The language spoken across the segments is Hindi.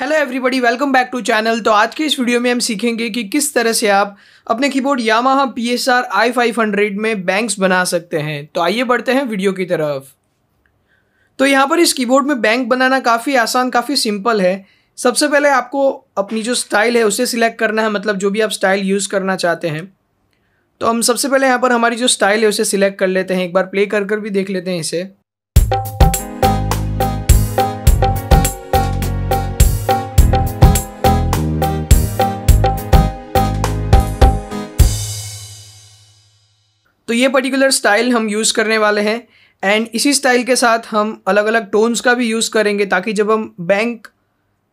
Hello everybody, welcome back to channel. तो आज के इस वीडियो में हम सीखेंगे कि किस तरह से आप अपने कीबोर्ड यामाहा PSR-I500 में बैंक्स बना सकते हैं। तो आइए बढ़ते हैं वीडियो की तरफ। तो यहाँ पर इस कीबोर्ड में बैंक बनाना काफ़ी आसान, काफ़ी सिंपल है। सबसे पहले आपको अपनी जो स्टाइल है उसे सिलेक्ट करना है, मतलब जो भी आप स्टाइल यूज़ करना चाहते हैं। तो हम सबसे पहले यहाँ पर हमारी जो स्टाइल है उसे सिलेक्ट कर लेते हैं। एक बार प्ले कर भी देख लेते हैं इसे। तो ये पर्टिकुलर स्टाइल हम यूज़ करने वाले हैं एंड इसी स्टाइल के साथ हम अलग अलग टोन्स का भी यूज़ करेंगे, ताकि जब हम बैंक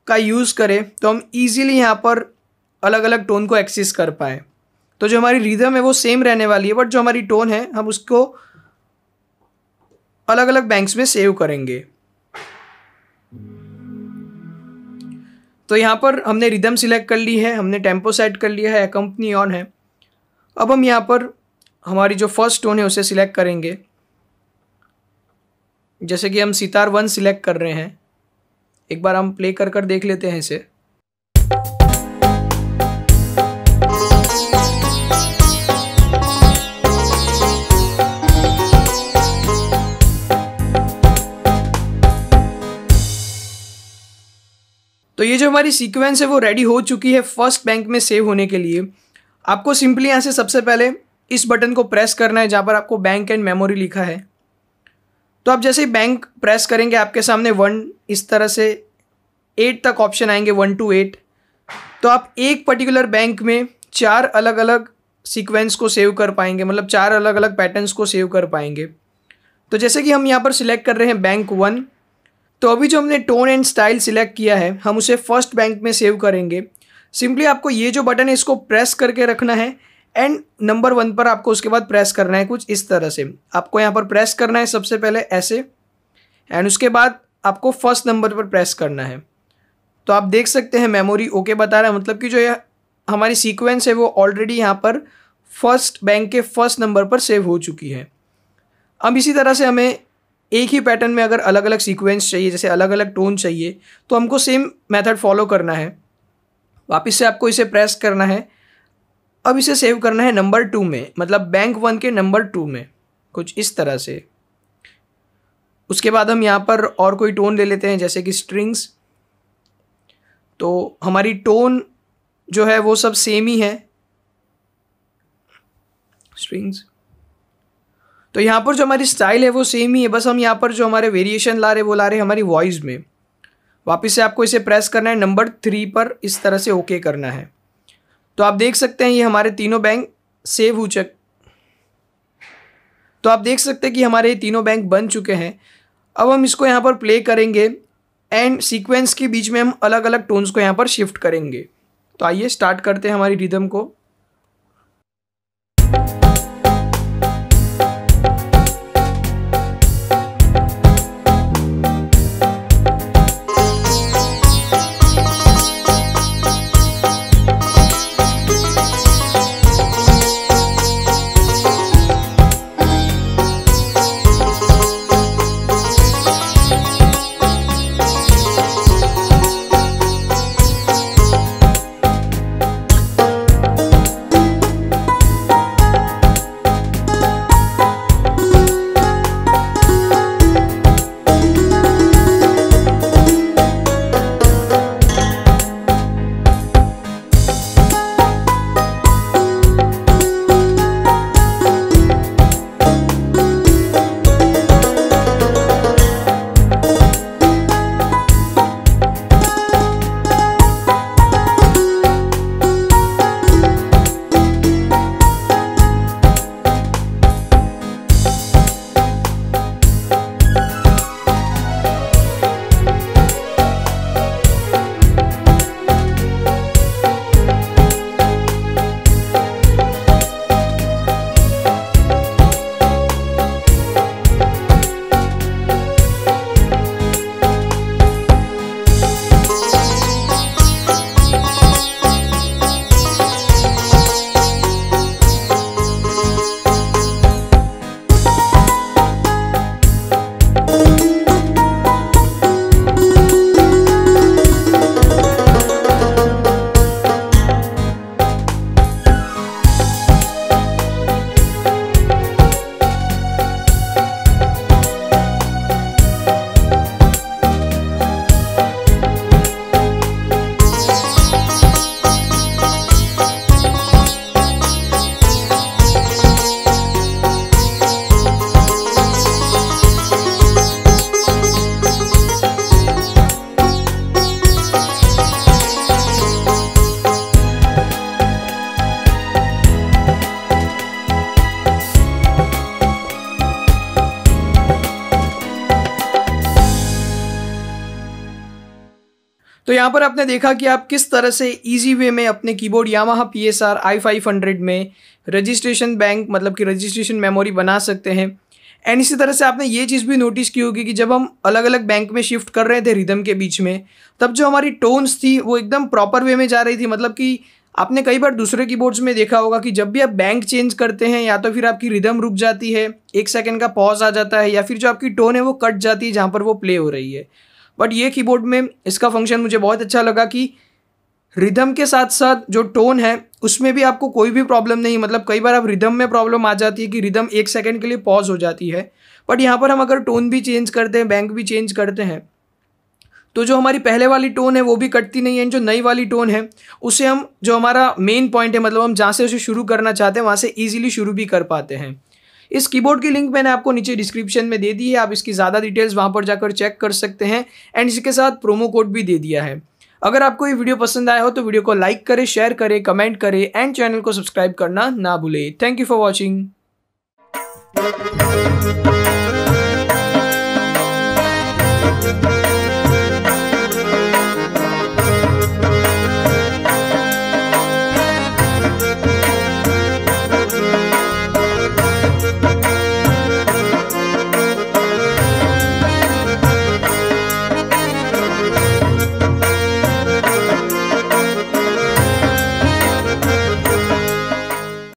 का यूज़ करें तो हम इजीली यहाँ पर अलग अलग टोन को एक्सेस कर पाएँ। तो जो हमारी रिदम है वो सेम रहने वाली है, बट जो हमारी टोन है हम उसको अलग अलग बैंक्स में सेव करेंगे। तो यहाँ पर हमने रिदम सिलेक्ट कर ली है, हमने टेम्पो सेट कर लिया है, कंपनी ऑन है। अब हम यहाँ पर हमारी जो फर्स्ट टोन है उसे सिलेक्ट करेंगे, जैसे कि हम सितार 1 सिलेक्ट कर रहे हैं। एक बार हम प्ले कर देख लेते हैं इसे। तो ये जो हमारी सीक्वेंस है वो रेडी हो चुकी है फर्स्ट बैंक में सेव होने के लिए। आपको सिंपली यहाँ से सबसे पहले इस बटन को प्रेस करना है, जहाँ पर आपको बैंक एंड मेमोरी लिखा है। तो आप जैसे ही बैंक प्रेस करेंगे आपके सामने 1 इस तरह से 8 तक ऑप्शन आएंगे, 1 to 8। तो आप एक पर्टिकुलर बैंक में 4 अलग अलग सीक्वेंस को सेव कर पाएंगे, मतलब 4 अलग अलग पैटर्न्स को सेव कर पाएंगे। तो जैसे कि हम यहाँ पर सिलेक्ट कर रहे हैं बैंक 1। तो अभी जो हमने टोन एंड स्टाइल सिलेक्ट किया है हम उसे फर्स्ट बैंक में सेव करेंगे। सिंपली आपको ये जो बटन है इसको प्रेस करके रखना है एंड नंबर 1 पर आपको उसके बाद प्रेस करना है कुछ इस तरह से। आपको यहाँ पर प्रेस करना है सबसे पहले ऐसे एंड उसके बाद आपको फर्स्ट नंबर पर प्रेस करना है। तो आप देख सकते हैं मेमोरी ओके बता रहा है, मतलब कि जो यह हमारी सीक्वेंस है वो ऑलरेडी यहाँ पर फर्स्ट बैंक के फर्स्ट नंबर पर सेव हो चुकी है। अब इसी तरह से हमें एक ही पैटर्न में अगर अलग अलग सीक्वेंस चाहिए, जैसे अलग अलग टोन चाहिए, तो हमको सेम मेथड फॉलो करना है। वापस से आपको इसे प्रेस करना है। अब इसे सेव करना है नंबर 2 में, मतलब बैंक 1 के नंबर 2 में कुछ इस तरह से। उसके बाद हम यहाँ पर और कोई टोन ले लेते हैं, जैसे कि स्ट्रिंग्स। तो हमारी टोन जो है वो सब सेम ही है, स्ट्रिंग्स। तो यहाँ पर जो हमारी स्टाइल है वो सेम ही है, बस हम यहाँ पर जो हमारे वेरिएशन ला रहे हैं वो ला रहे हैं हमारी वॉइस में। वापस से आपको इसे प्रेस करना है नंबर 3 पर, इस तरह से ओके करना है। तो आप देख सकते हैं ये हमारे तीनों बैंक सेव हो चुके। तो आप देख सकते हैं कि हमारे तीनों बैंक बन चुके हैं। अब हम इसको यहाँ पर प्ले करेंगे एंड सीक्वेंस के बीच में हम अलग अलग टोन्स को यहाँ पर शिफ्ट करेंगे। तो आइए स्टार्ट करते हैं हमारी रिदम को। तो यहाँ पर आपने देखा कि आप किस तरह से इजी वे में अपने कीबोर्ड यामाहा PSR-I500 में रजिस्ट्रेशन बैंक मतलब कि रजिस्ट्रेशन मेमोरी बना सकते हैं। एंड इसी तरह से आपने ये चीज़ भी नोटिस की होगी कि जब हम अलग अलग बैंक में शिफ्ट कर रहे थे रिदम के बीच में, तब जो हमारी टोन्स थी वो एकदम प्रॉपर वे में जा रही थी। मतलब कि आपने कई बार दूसरे कीबोर्ड्स में देखा होगा कि जब भी आप बैंक चेंज करते हैं या तो फिर आपकी रिदम रुक जाती है, एक सेकंड का पॉज आ जाता है, या फिर जो आपकी टोन है वो कट जाती है जहाँ पर वो प्ले हो रही है। बट ये कीबोर्ड में इसका फंक्शन मुझे बहुत अच्छा लगा कि रिदम के साथ साथ जो टोन है उसमें भी आपको कोई भी प्रॉब्लम नहीं। मतलब कई बार आप रिदम में प्रॉब्लम आ जाती है कि रिदम एक सेकंड के लिए पॉज हो जाती है, बट यहाँ पर हम अगर टोन भी चेंज करते हैं, बैंक भी चेंज करते हैं, तो जो हमारी पहले वाली टोन है वो भी कटती नहीं है। जो नई वाली टोन है उसे हम, जो हमारा मेन पॉइंट है, मतलब हम जहाँ से उसे शुरू करना चाहते हैं वहाँ से ईजिली शुरू भी कर पाते हैं। इस कीबोर्ड की लिंक मैंने आपको नीचे डिस्क्रिप्शन में दे दी है, आप इसकी ज़्यादा डिटेल्स वहाँ पर जाकर चेक कर सकते हैं। एंड इसके साथ प्रोमो कोड भी दे दिया है। अगर आपको ये वीडियो पसंद आया हो तो वीडियो को लाइक करें, शेयर करें, कमेंट करें एंड चैनल को सब्सक्राइब करना ना भूलें। Thank you for watching.